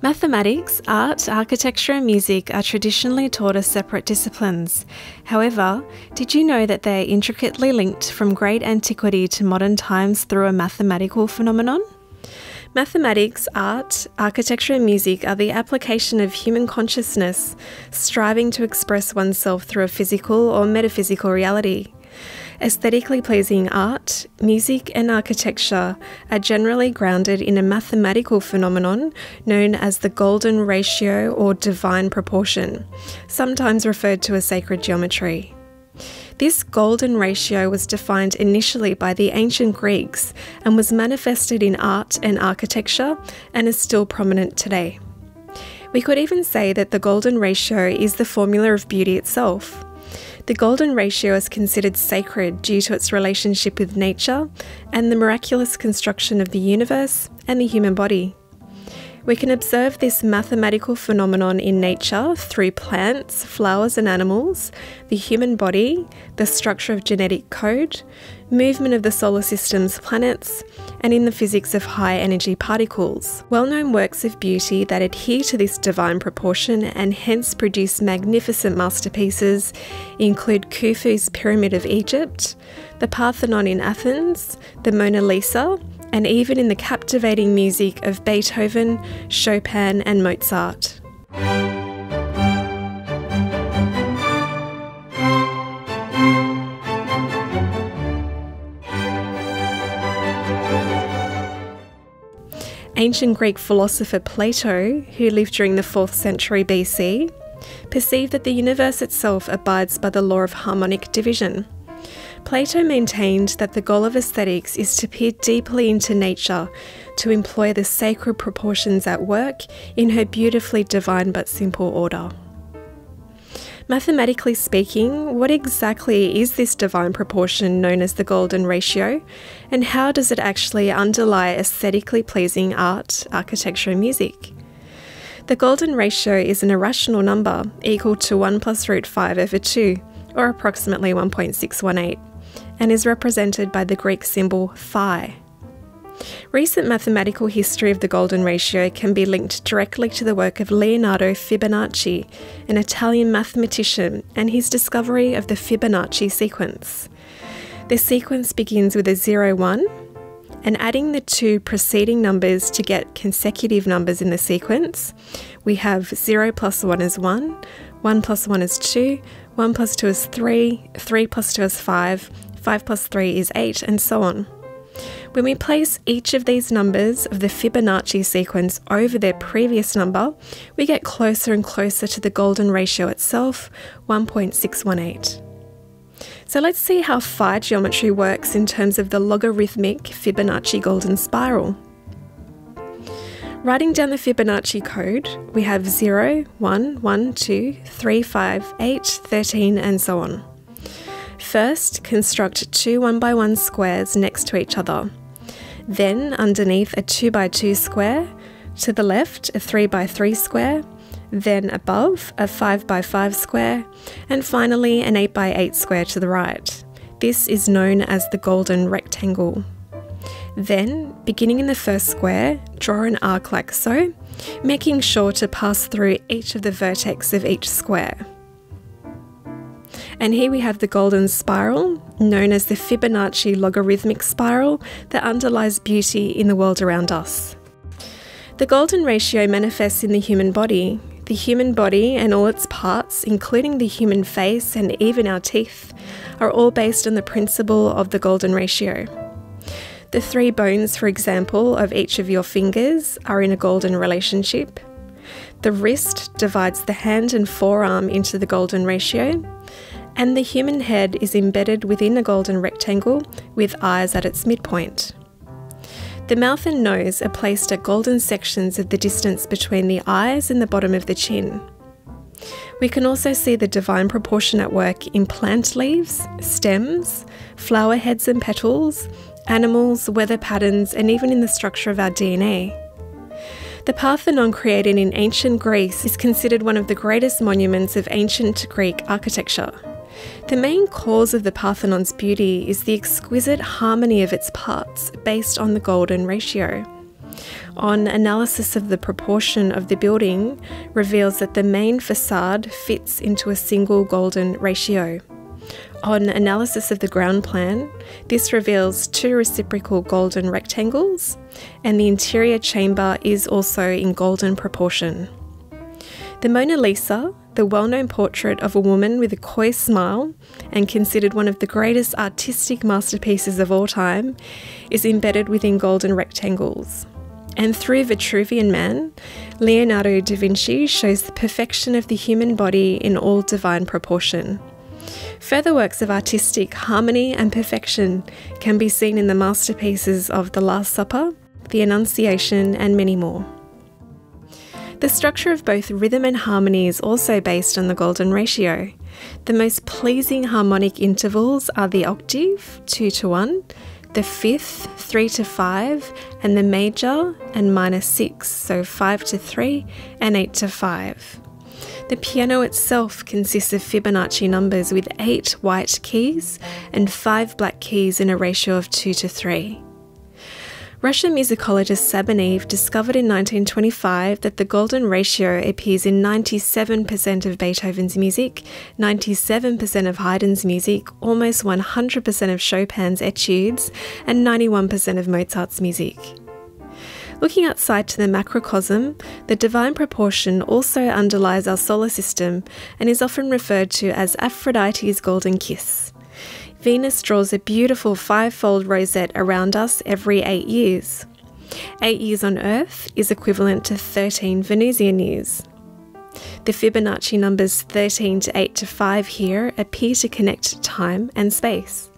Mathematics, art, architecture and music are traditionally taught as separate disciplines. However, did you know that they are intricately linked from great antiquity to modern times through a mathematical phenomenon? Mathematics, art, architecture and music are the application of human consciousness, striving to express oneself through a physical or metaphysical reality. Aesthetically pleasing art, music and architecture are generally grounded in a mathematical phenomenon known as the golden ratio or divine proportion, sometimes referred to as sacred geometry. This golden ratio was defined initially by the ancient Greeks and was manifested in art and architecture and is still prominent today. We could even say that the golden ratio is the formula of beauty itself. The golden ratio is considered sacred due to its relationship with nature and the miraculous construction of the universe and the human body. We can observe this mathematical phenomenon in nature through plants, flowers and animals, the human body, the structure of genetic code, movement of the solar system's planets, and in the physics of high-energy particles. Well-known works of beauty that adhere to this divine proportion and hence produce magnificent masterpieces include Khufu's Pyramid of Egypt, the Parthenon in Athens, the Mona Lisa, and even in the captivating music of Beethoven, Chopin, and Mozart. Ancient Greek philosopher Plato, who lived during the 4th century BC, perceived that the universe itself abides by the law of harmonic division. Plato maintained that the goal of aesthetics is to peer deeply into nature, to employ the sacred proportions at work in her beautifully divine but simple order. Mathematically speaking, what exactly is this divine proportion known as the golden ratio, and how does it actually underlie aesthetically pleasing art, architecture and music? The golden ratio is an irrational number equal to 1 plus root 5 over 2, or approximately 1.618, and is represented by the Greek symbol phi. Recent mathematical history of the golden ratio can be linked directly to the work of Leonardo Fibonacci, an Italian mathematician, and his discovery of the Fibonacci sequence. The sequence begins with a 0, 1, and adding the two preceding numbers to get consecutive numbers in the sequence, we have 0 plus 1 is 1, 1 plus 1 is 2, 1 plus 2 is 3, 3 plus 2 is 5, 5 plus 3 is 8, and so on. When we place each of these numbers of the Fibonacci sequence over their previous number, we get closer and closer to the golden ratio itself, 1.618. So let's see how phi geometry works in terms of the logarithmic Fibonacci golden spiral. Writing down the Fibonacci code, we have 0, 1, 1, 2, 3, 5, 8, 13, and so on. First, construct two 1x1 squares next to each other. Then, underneath a 2x2 square, to the left a 3x3 square, then above a 5x5 square, and finally an 8x8 square to the right. This is known as the golden rectangle. Then, beginning in the first square, draw an arc like so, making sure to pass through each of the vertex of each square. And here we have the golden spiral, known as the Fibonacci logarithmic spiral, that underlies beauty in the world around us. The golden ratio manifests in the human body. The human body and all its parts, including the human face and even our teeth, are all based on the principle of the golden ratio. The three bones, for example, of each of your fingers are in a golden relationship. The wrist divides the hand and forearm into the golden ratio, and the human head is embedded within a golden rectangle with eyes at its midpoint. The mouth and nose are placed at golden sections of the distance between the eyes and the bottom of the chin. We can also see the divine proportion at work in plant leaves, stems, flower heads and petals, animals, weather patterns, and even in the structure of our DNA. The Parthenon, created in ancient Greece, is considered one of the greatest monuments of ancient Greek architecture. The main cause of the Parthenon's beauty is the exquisite harmony of its parts based on the golden ratio. On analysis of the proportion of the building reveals that the main facade fits into a single golden ratio. On analysis of the ground plan, this reveals two reciprocal golden rectangles, and the interior chamber is also in golden proportion. The Mona Lisa, the well-known portrait of a woman with a coy smile and considered one of the greatest artistic masterpieces of all time, is embedded within golden rectangles. And through Vitruvian Man, Leonardo da Vinci shows the perfection of the human body in all divine proportion. Further works of artistic harmony and perfection can be seen in the masterpieces of The Last Supper, The Annunciation, and many more. The structure of both rhythm and harmony is also based on the golden ratio. The most pleasing harmonic intervals are the octave, 2 to 1, the fifth, 3 to 5, and the major and minor 6, so 5 to 3 and 8 to 5. The piano itself consists of Fibonacci numbers with 8 white keys and 5 black keys in a ratio of 2 to 3. Russian musicologist Sabaneev discovered in 1925 that the golden ratio appears in 97% of Beethoven's music, 97% of Haydn's music, almost 100% of Chopin's etudes, and 91% of Mozart's music. Looking outside to the macrocosm, the divine proportion also underlies our solar system and is often referred to as Aphrodite's golden kiss. Venus draws a beautiful 5-fold rosette around us every 8 years. 8 years on Earth is equivalent to 13 Venusian years. The Fibonacci numbers 13 to 8 to 5 here appear to connect time and space.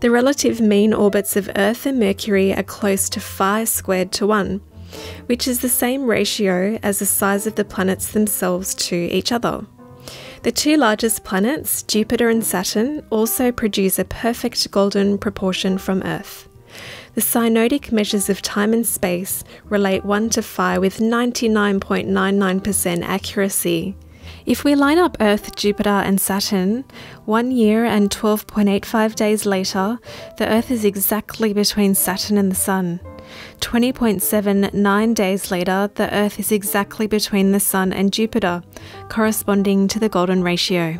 The relative mean orbits of Earth and Mercury are close to π² to 1, which is the same ratio as the size of the planets themselves to each other. The two largest planets, Jupiter and Saturn, also produce a perfect golden proportion from Earth. The synodic measures of time and space relate 1 to phi with 99.99% accuracy. If we line up Earth, Jupiter and Saturn, 1 year and 12.85 days later, the Earth is exactly between Saturn and the Sun. 20.79 days later, the Earth is exactly between the Sun and Jupiter, corresponding to the golden ratio.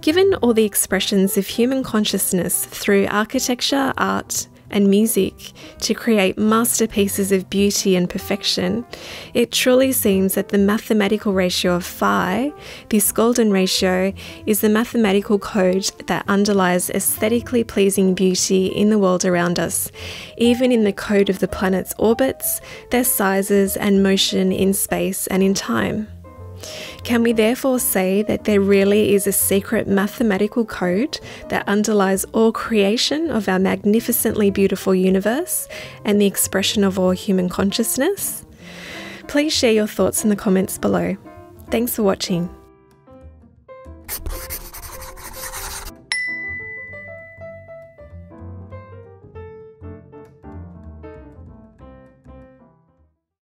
Given all the expressions of human consciousness through architecture, art, and music to create masterpieces of beauty and perfection, it truly seems that the mathematical ratio of phi, this golden ratio, is the mathematical code that underlies aesthetically pleasing beauty in the world around us, even in the code of the planets' orbits, their sizes and motion in space and in time. Can we therefore say that there really is a secret mathematical code that underlies all creation of our magnificently beautiful universe and the expression of all human consciousness? Please share your thoughts in the comments below. Thanks for watching.